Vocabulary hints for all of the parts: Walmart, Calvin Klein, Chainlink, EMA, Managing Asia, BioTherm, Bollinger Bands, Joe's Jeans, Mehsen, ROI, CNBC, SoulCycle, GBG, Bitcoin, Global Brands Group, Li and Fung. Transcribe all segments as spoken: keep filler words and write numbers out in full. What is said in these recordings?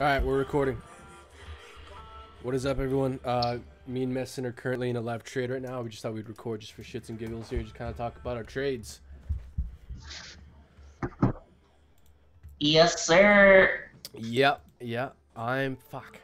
All right, we're recording. What is up, everyone? Uh, me and Mehsen are currently in a live trade right now. We just thought we'd record just for shits and giggles here, just kind of talk about our trades. Yes, sir. Yep, yeah. I'm fuck.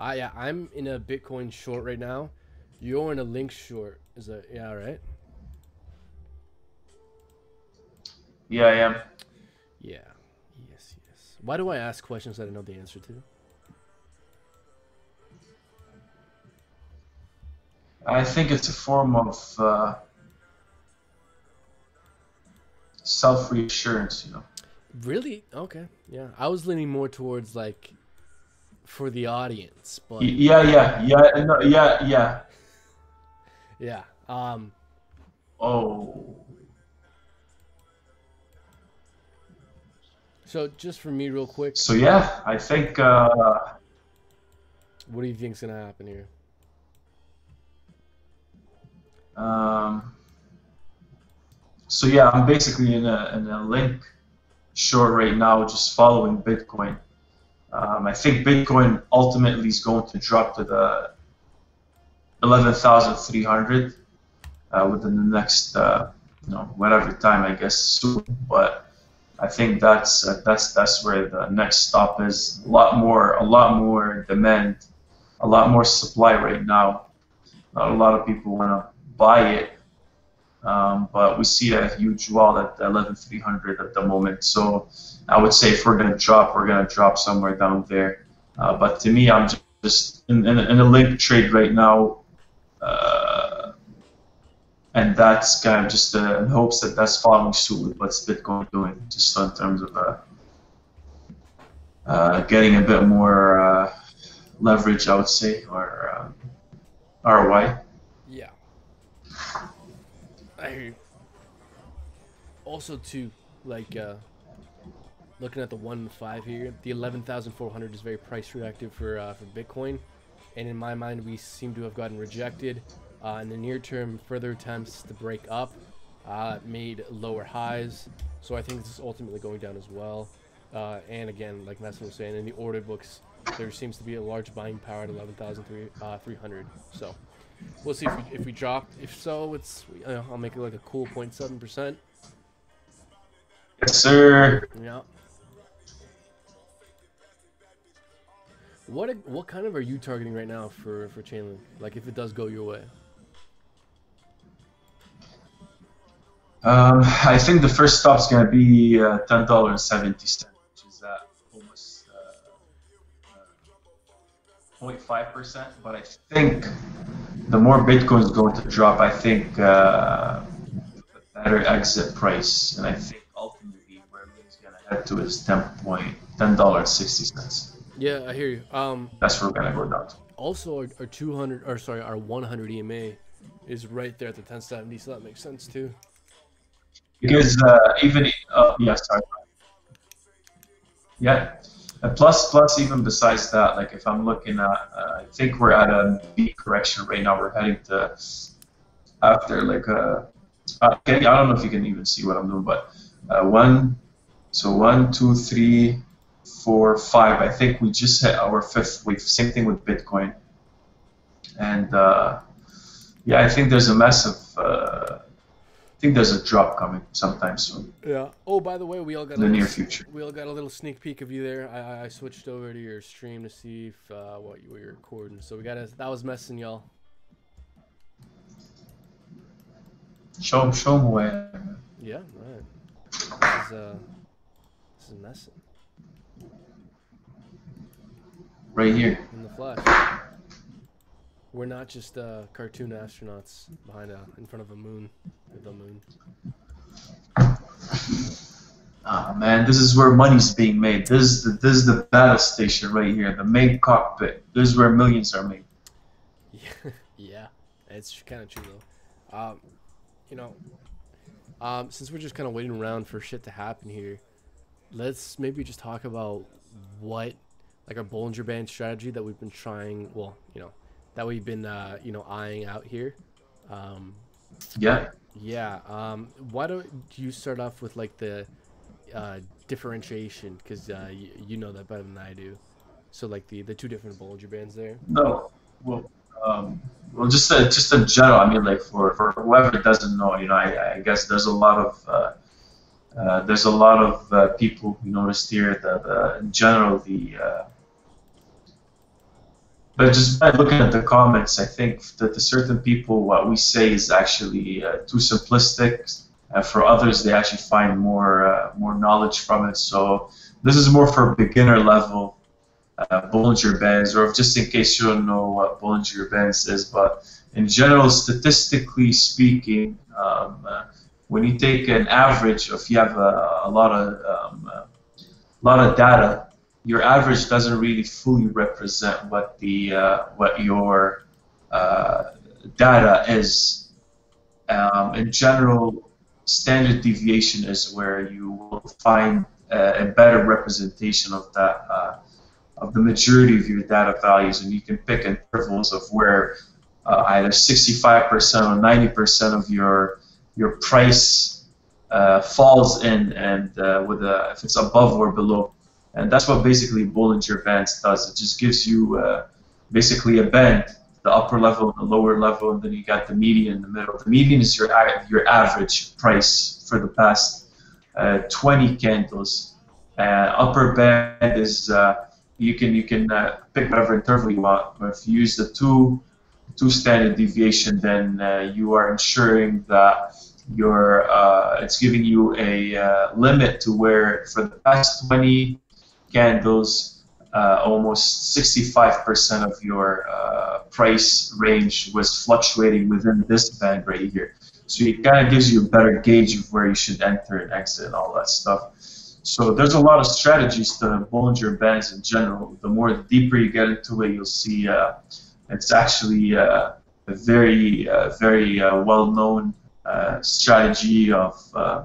I yeah. I'm in a Bitcoin short right now. You're in a Link short. Is that yeah? Right. Yeah, I am. Yeah. Yes, yes. Why do I ask questions that I know the answer to? I think it's a form of uh, self-reassurance, you know. Really? Okay. Yeah. I was leaning more towards like for the audience, but yeah, yeah, yeah, no, yeah, yeah, yeah. Um. Oh. So just for me, real quick. So yeah, I think. Uh, what do you think's gonna happen here? Um. So yeah, I'm basically in a in a Link short right now, just following Bitcoin. Um, I think Bitcoin ultimately is going to drop to the eleven thousand three hundred uh, within the next, uh, you know, whatever time, I guess, soon. But I think that's uh, that's that's where the next stop is. A lot more, a lot more demand, a lot more supply right now. Not a lot of people want to buy it. Um, but we see a huge wall at eleven three hundred at the moment. So I would say if we're going to drop, we're going to drop somewhere down there. Uh, but to me, I'm just in, in, in a Link trade right now. Uh, and that's kind of just uh, in hopes that that's following suit with what's Bitcoin doing, just in terms of uh, uh, getting a bit more uh, leverage, I would say, or uh, R O I. Yeah. I hear you. Also, too, like uh, looking at the one and five here, the eleven thousand four hundred is very price reactive for uh, for Bitcoin, and in my mind, we seem to have gotten rejected uh, in the near term. Further attempts to break up uh, made lower highs, so I think this is ultimately going down as well. Uh, and again, like Mehsen was saying, in the order books, there seems to be a large buying power at eleven thousand three hundred. So. We'll see if we, if we drop. If so, it's uh, I'll make it like a cool zero point seven percent. Yes, sir. Yeah. What what kind of are you targeting right now for for Chainlink? Like if it does go your way. Um, I think the first stop's gonna be uh, ten dollars and seventy cents, which is that almost zero point five percent. But I think. The more Bitcoin is going to drop, I think uh, the better exit price, and I think ultimately where everything's going to head to is ten dollars and sixty cents. Yeah, I hear you. Um, That's where we're going to go down to. Also, our, our two hundred, or sorry, our one hundred E M A is right there at the ten seventy, so that makes sense too. Because uh, even uh, yeah, sorry. Yeah. Plus, plus, even besides that, like if I'm looking at, uh, I think we're at a B correction right now. We're heading to after like a, I don't know if you can even see what I'm doing, but uh, one, so one, two, three, four, five. I think we just hit our fifth wave. Same thing with Bitcoin. And uh, yeah, I think there's a massive. Uh, I think there's a drop coming sometime soon. Yeah. Oh, by the way, we all got in the near future. We all got a little sneak peek of you there. I, I switched over to your stream to see if uh, what you were recording. So we got a, that was Mehsen, y'all. Show him, show him away. Yeah. All right. This is, uh, this is Mehsen. Right here. In the flesh. We're not just uh, cartoon astronauts behind a, in front of a moon, the moon. Ah oh, man, this is where money's being made. This is the this is the battle station right here, the main cockpit. This is where millions are made. Yeah, yeah, it's kind of true though. Um, you know, um, since we're just kind of waiting around for shit to happen here, let's maybe just talk about what, like our Bollinger Band strategy that we've been trying. Well, you know. That we've been, uh, you know, eyeing out here. Um, yeah. Yeah. Um, why don't you start off with like the uh, differentiation? Because uh, you, you know that better than I do. So like the the two different Bollinger Bands there. No, well, um, well, just a, just in general. I mean, like for for whoever doesn't know, you know, I, I guess there's a lot of uh, uh, there's a lot of uh, people who noticed here that uh, in general the. Uh, But just by looking at the comments, I think that to certain people, what we say is actually uh, too simplistic. Uh, for others, they actually find more uh, more knowledge from it. So this is more for beginner level uh, Bollinger Bands, or just in case you don't know what Bollinger Bands is. But in general, statistically speaking, um, uh, when you take an average, if you have a, a lot of um, a lot of data. Your average doesn't really fully represent what the uh, what your uh, data is. Um, in general, standard deviation is where you will find uh, a better representation of that uh, of the majority of your data values, and you can pick intervals of where uh, either sixty-five percent or ninety percent of your your price uh, falls in, and uh, with a, if it's above or below. And that's what basically Bollinger Bands does. It just gives you uh, basically a band, the upper level and the lower level, and then you got the median in the middle. The median is your your average price for the past uh, twenty candles. Uh, upper band is uh, you can you can uh, pick whatever interval you want. But if you use the two two standard deviation, then uh, you are ensuring that. Your uh, it's giving you a uh, limit to where for the past twenty. Candles, uh, almost sixty-five percent of your uh, price range was fluctuating within this band right here. So it kind of gives you a better gauge of where you should enter and exit and all that stuff. So there's a lot of strategies to Bollinger Bands in general. The more the deeper you get into it, you'll see uh, it's actually uh, a very, uh, very uh, well-known uh, strategy of uh,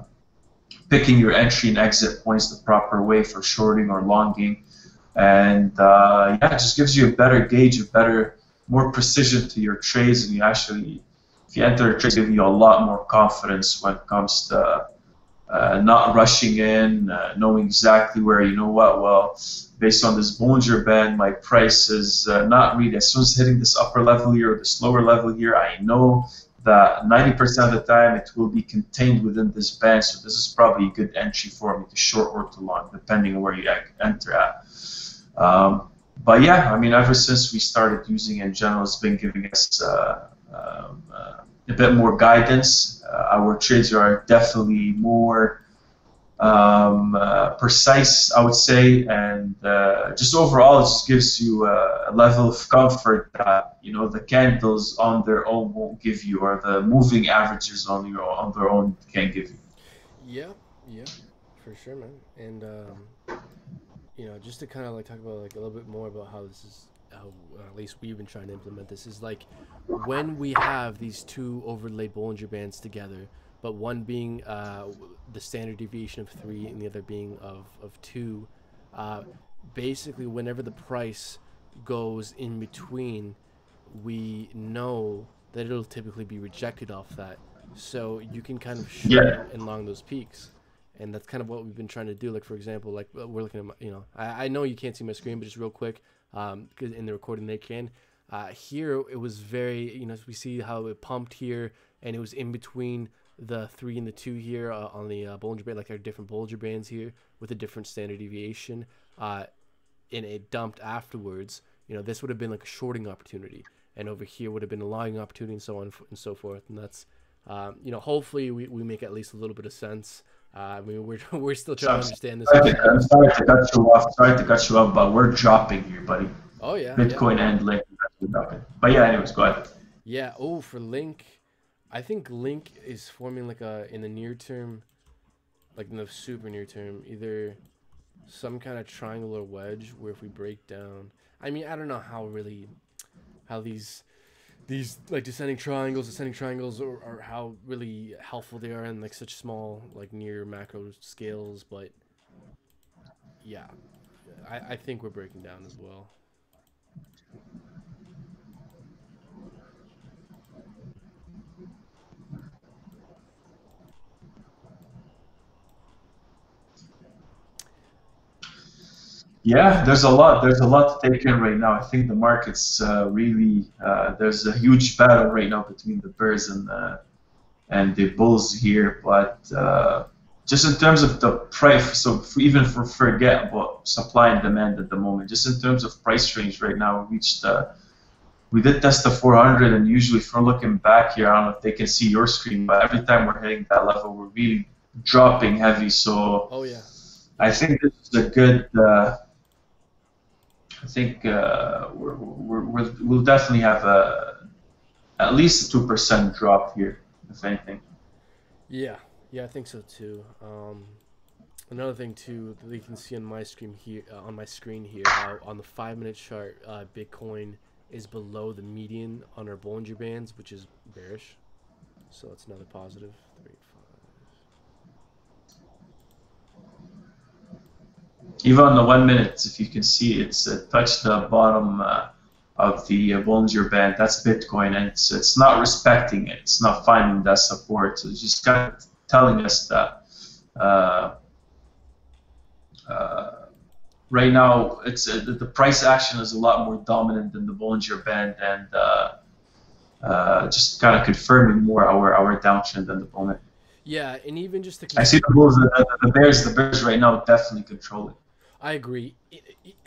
picking your entry and exit points the proper way for shorting or longing, and uh, yeah, it just gives you a better gauge, a better, more precision to your trades, and you actually, if you enter a trade, give you a lot more confidence when it comes to uh, not rushing in, uh, knowing exactly where you know what. Well, based on this Bollinger Band, my price is uh, not really as soon as hitting this upper level here or this lower level here. I know. That ninety percent of the time it will be contained within this band, so this is probably a good entry for me to short or to long, depending on where you enter at. Um, but yeah, I mean, ever since we started using it in general, it's been giving us uh, um, uh, a bit more guidance. Uh, our trades are definitely more um, uh, precise, I would say, and uh, just overall, it just gives you Uh, a level of comfort that you know the candles on their own won't give you, or the moving averages on your on their own can't give you. Yeah, yeah, for sure, man. And um, you know, just to kind of like talk about like a little bit more about how this is, how uh, at least we've been trying to implement this is like when we have these two overlaid Bollinger Bands together, but one being uh, the standard deviation of three and the other being of of two. Uh, basically, whenever the price goes in between, we know that it'll typically be rejected off that, so you can kind of short yeah. and long those peaks, and that's kind of what we've been trying to do. Like for example, like we're looking at my, you know, I, I know you can't see my screen, but just real quick, um, because in the recording they can. Uh, here it was very, you know, we see how it pumped here, and it was in between the three and the two here uh, on the uh, Bollinger Band. Like there are different Bollinger Bands here with a different standard deviation. Uh, and it dumped afterwards, you know, this would have been like a shorting opportunity, and over here would have been a longing opportunity, and so on and so forth. And that's, um, you know, hopefully we, we make at least a little bit of sense. Uh, I mean, we're, we're still trying to understand this. Sorry to, I'm sorry to cut you off, sorry to cut you off, but we're dropping here, buddy. Oh, yeah. Bitcoin yeah. and Link. But yeah, anyways, go ahead. Yeah, oh, for Link, I think Link is forming like a, in the near term, like in the super near term, either some kind of triangular wedge where if we break down, I mean, I don't know how really how these these like descending triangles ascending triangles are, are how really helpful they are in like such small like near macro scales, but yeah, I, I think we're breaking down as well. Yeah, there's a lot. There's a lot to take in right now. I think the market's uh, really uh, there's a huge battle right now between the bears and the, and the bulls here. But uh, just in terms of the price, so even for forget about supply and demand at the moment, just in terms of price range right now, we reached uh, we did test the four hundred, and usually, if we're looking back here, I don't know if they can see your screen, but every time we're hitting that level, we're really dropping heavy. So oh yeah, I think this is a good. Uh, I think uh, we're, we're, we're, we'll definitely have a, at least a two percent drop here, if anything. Yeah, yeah, I think so too. Um, another thing too that you can see on my screen here, uh, on my screen here, how on the five-minute chart, uh, Bitcoin is below the median on our Bollinger Bands, which is bearish. So that's another positive. Three, Even on the one minute, if you can see, it's uh, touched the bottom uh, of the uh, Bollinger Band. That's Bitcoin, and it's, it's not respecting it. It's not finding that support. So it's just kind of telling us that uh, uh, right now, it's uh, the price action is a lot more dominant than the Bollinger Band, and uh, uh, just kind of confirming more our our downtrend than the moment. Yeah, and even just the I see the bulls, the, the bears, the bears right now definitely control it. I agree,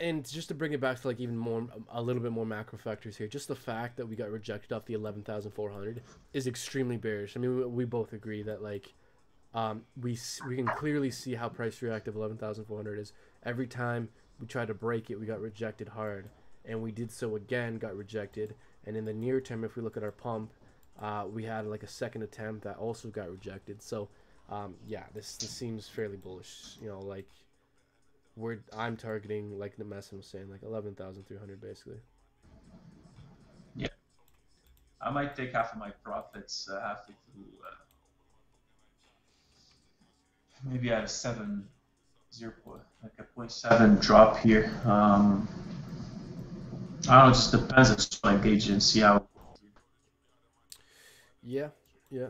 and just to bring it back to like even more, a little bit more macro factors here. Just the fact that we got rejected off the eleven thousand four hundred is extremely bearish. I mean, we both agree that like, um, we we can clearly see how price reactive eleven thousand four hundred is. Every time we tried to break it, we got rejected hard, and we did so again, got rejected. And in the near term, if we look at our pump, uh, we had like a second attempt that also got rejected. So, um, yeah, this this seems fairly bullish. You know, like. We're, I'm targeting, like the Mehsen was saying, like eleven thousand three hundred basically. Yeah. I might take half of my profits uh, halfway through. Uh, maybe at a seven, zero point, like a point seven drop here. Um, I don't know, it just depends. I just want to engage and see how. Yeah, yeah.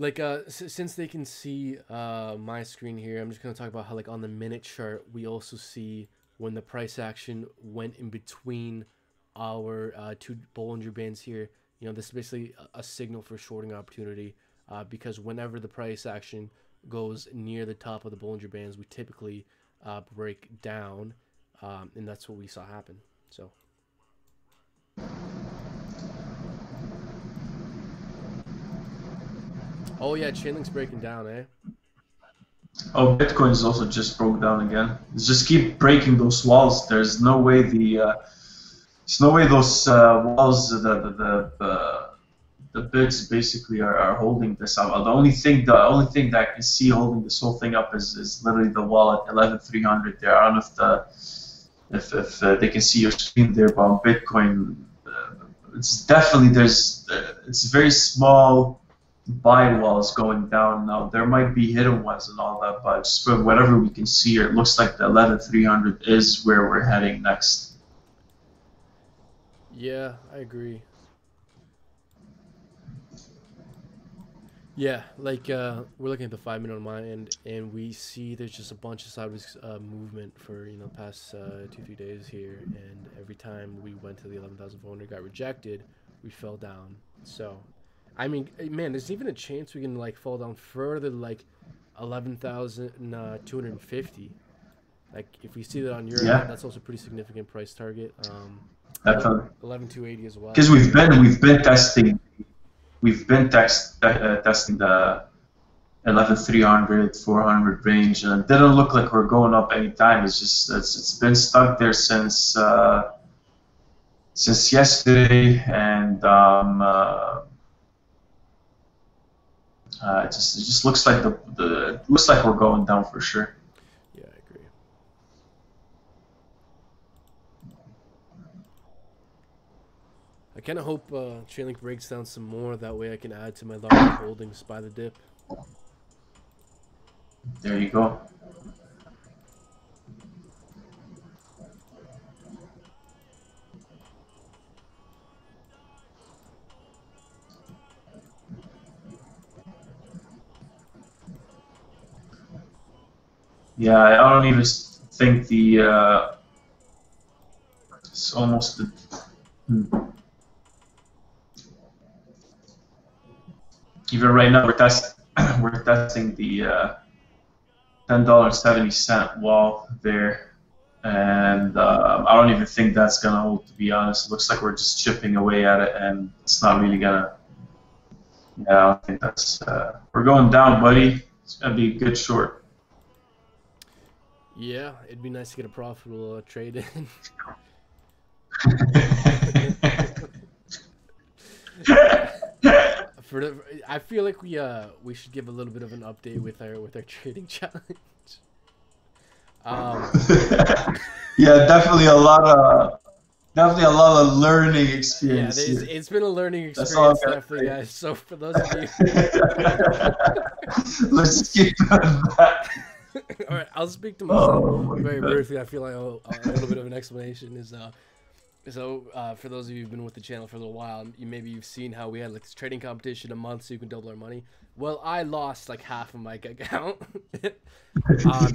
Like, uh, since they can see uh, my screen here, I'm just going to talk about how, like, on the minute chart, we also see when the price action went in between our uh, two Bollinger Bands here. You know, this is basically a signal for shorting opportunity uh, because whenever the price action goes near the top of the Bollinger Bands, we typically uh, break down, um, and that's what we saw happen. So... Oh yeah, Chainlink's breaking down, eh? Oh, Bitcoin's also just broke down again. It's just keep breaking those walls. There's no way the, uh, there's no way those uh, walls, the the the, uh, the bids basically are, are holding this up. The only thing, the only thing that I can see holding this whole thing up is, is literally the wall at eleven three hundred. There, I don't know if the, if if uh, they can see your screen there, but on Bitcoin, uh, it's definitely there's, uh, it's very small. Buy walls going down now. There might be hidden ones and all that, but just for whatever we can see here, it looks like the eleven three hundred is where we're heading next. Yeah, I agree. Yeah, like uh, we're looking at the five minute on my end, and we see there's just a bunch of sideways uh, movement for you know past uh, two three days here, and every time we went to the eleven thousand four hundred, got rejected, we fell down. So. I mean, man, there's even a chance we can like fall down further, like eleven thousand uh, two hundred and fifty. Like if we see that on your yeah. end, that's also a pretty significant price target. Um, eleven two eighty as well. Because we've been we've been testing, we've been text, uh, testing the eleven three hundred four hundred range, and it didn't look like we're going up any time. It's just it's, it's been stuck there since uh, since yesterday, and. Um, uh, Uh, it just it just looks like the the it looks like we're going down for sure. Yeah, I agree. I kind of hope uh, Chainlink breaks down some more. That way, I can add to my larger holdings by the dip. There you go. Yeah, I don't even think the uh, it's almost the hmm. even right now we're testing we're testing the uh, ten dollar seventy cent wall there, and uh, I don't even think that's gonna hold, to be honest. It looks like we're just chipping away at it, and it's not really gonna. Yeah, I don't think that's. Uh, we're going down, buddy. It's gonna be a good short. Yeah, it'd be nice to get a profitable uh, trade in. For the, I feel like we uh we should give a little bit of an update with our with our trading challenge. Um, yeah, definitely a lot of definitely a lot of learning experience. Yeah, it's, it's been a learning experience, definitely, guys. So for those of you, let's just keep on that. All right, I'll speak to myself oh, my very God. briefly. I feel like I'll, I'll, a little bit of an explanation is uh, so uh, for those of you who've been with the channel for a little while, you maybe you've seen how we had like this trading competition a month so you can double our money. Well, I lost like half of my account. um,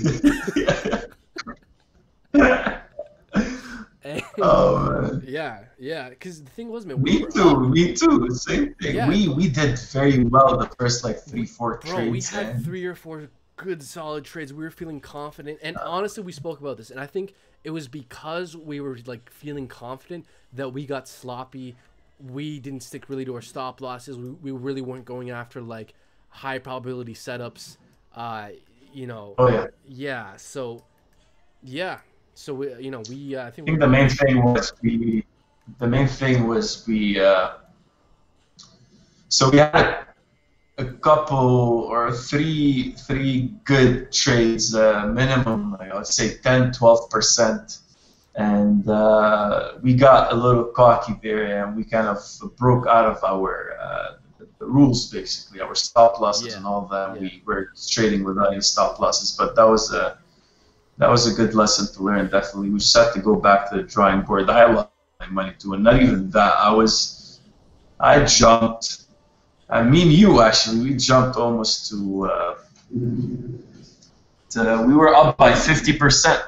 and, oh man. Yeah, yeah. Because the thing was, man, we me were, too, uh, me too. Same thing. Yeah. We we did very well the first like three, four Bro, trades. We had and... three or four. Good solid trades. We were feeling confident, and honestly, we spoke about this, and I think it was because we were like feeling confident that we got sloppy. We didn't stick really to our stop losses. We, we really weren't going after like high probability setups. Uh, you know. Oh yeah. Yeah. So, yeah. So we, you know, we. Uh, I think, I think we the main thing was we. The main thing was we. Uh, so we had a couple or three three good trades uh, minimum, like I would say ten, twelve percent, and uh, we got a little cocky there, and we kind of broke out of our uh, the, the rules, basically our stop losses, yeah. and all that. Yeah. We were trading without any stop losses, but that was a that was a good lesson to learn. Definitely, we just had to go back to the drawing board. I lost my money too, and not even that. I was I jumped. I mean, you actually, we jumped almost to, uh, to we were up by fifty percent.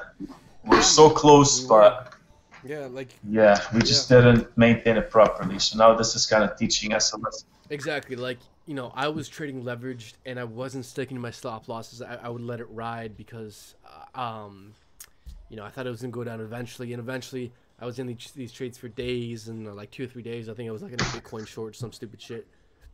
We're so close, but yeah, like yeah, we just yeah. didn't maintain it properly. So now this is kind of teaching us a lesson. Exactly, like you know, I was trading leveraged, and I wasn't sticking to my stop losses. I, I would let it ride because, um, you know, I thought it was gonna go down eventually, and eventually I was in these, these trades for days, and like two or three days. I think I was like in a Bitcoin short, some stupid shit.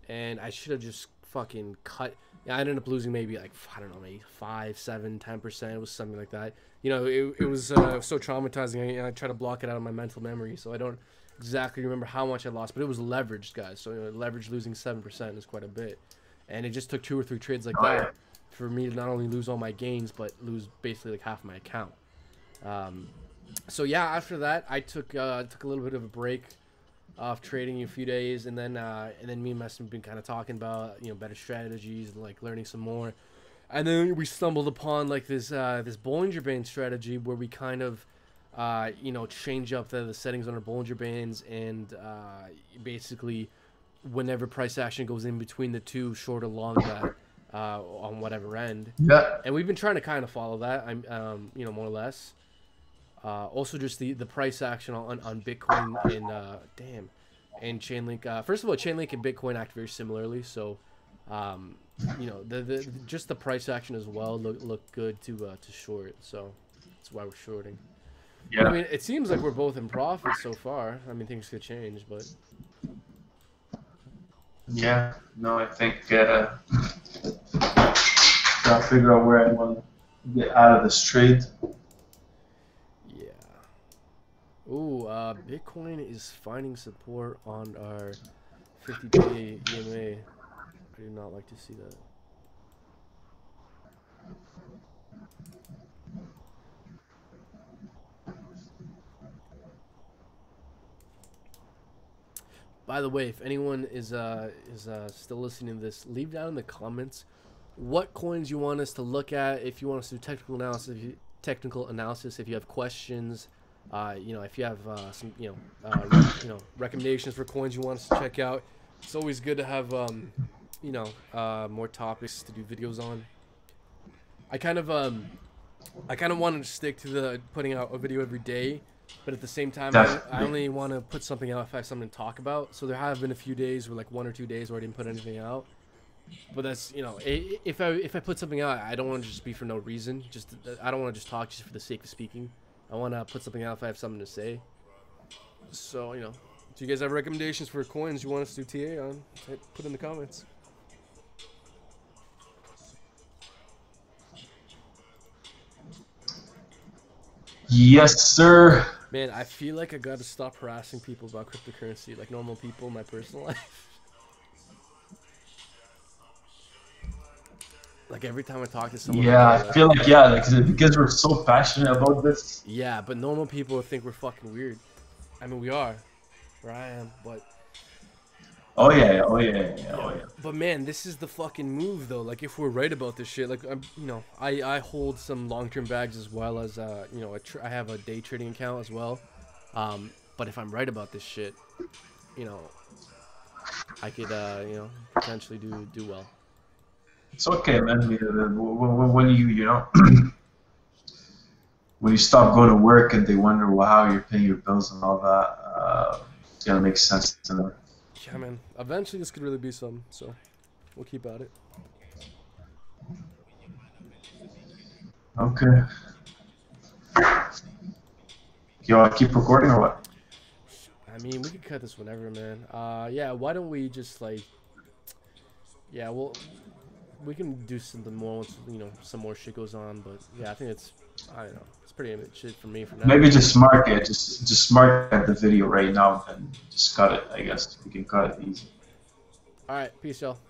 And I should have just fucking cut. I ended up losing maybe like, I don't know, maybe five, seven, ten percent. It was something like that. You know, it, it was uh, so traumatizing. I, I try to block it out of my mental memory. So I don't exactly remember how much I lost. But it was leveraged, guys. So you know, leveraged losing seven percent is quite a bit. And it just took two or three trades like that for me to not only lose all my gains, but lose basically like half my account. Um, so yeah, after that, I took, uh, took a little bit of a break off trading a few days, and then uh, and then me and Mehsen have been kind of talking about you know better strategies and like learning some more, and then we stumbled upon like this uh, this Bollinger Band strategy where we kind of uh, you know change up the, the settings on our Bollinger Bands, and uh, basically whenever price action goes in between the two, short or long that uh, on whatever end. Yeah. And we've been trying to kind of follow that. I'm um, you know more or less. Uh, also, just the, the price action on, on Bitcoin and uh, damn, and Chainlink. Uh, first of all, Chainlink and Bitcoin act very similarly, so um, you know the, the just the price action as well look look good to uh, to short. So that's why we're shorting. Yeah. I mean, it seems like we're both in profit so far. I mean, things could change, but yeah. No, I think uh, I'll figure out where I want to get out of this trade. Ooh, uh, Bitcoin is finding support on our fifty day E M A. I do not like to see that. By the way, if anyone is uh is uh still listening to this, leave down in the comments what coins you want us to look at. If you want us to do technical analysis, if you, technical analysis, if you have questions. Uh, you know, if you have uh, some, you know, uh, you know, recommendations for coins you want us to check out, it's always good to have, um, you know, uh, more topics to do videos on. I kind of, um, I kind of want to stick to the putting out a video every day, but at the same time, I, I only want to put something out if I have something to talk about. So there have been a few days, where like one or two days, where I didn't put anything out. But that's, you know, if I if I put something out, I don't want to just be for no reason. Just I don't want to just talk just for the sake of speaking. I want to put something out if I have something to say. So, you know, do you guys have recommendations for coins you want us to do T A on? Put in the comments. Yes, sir. Man, I feel like I gotta stop harassing people about cryptocurrency, like normal people in my personal life. Like every time I talk to someone. Yeah, like, I feel like yeah, like because we're so passionate about this. Yeah, but normal people think we're fucking weird. I mean, we are, or I am, but. Oh yeah, oh yeah, yeah, oh yeah. But man, this is the fucking move though. Like if we're right about this shit, like I'm, you know, I I hold some long-term bags as well as uh, you know, a tr I have a day trading account as well. Um, but if I'm right about this shit, you know, I could uh, you know, potentially do do well. It's okay, man. When you, you know, when you stop going to work and they wonder, well, how you're paying your bills and all that, uh, it's gonna make sense to them. Yeah, man. Eventually, this could really be something, so we'll keep at it. Okay. You want to keep recording or what? I mean, we could cut this whenever, man. Uh, yeah. Why don't we just like, yeah, well. We can do something more once, you know, some more shit goes on, but yeah, I think it's, I don't know, it's pretty image shit for me for now. Maybe just mark it, just just mark the video right now and just cut it, I guess. We can cut it easy. Alright, peace, y'all.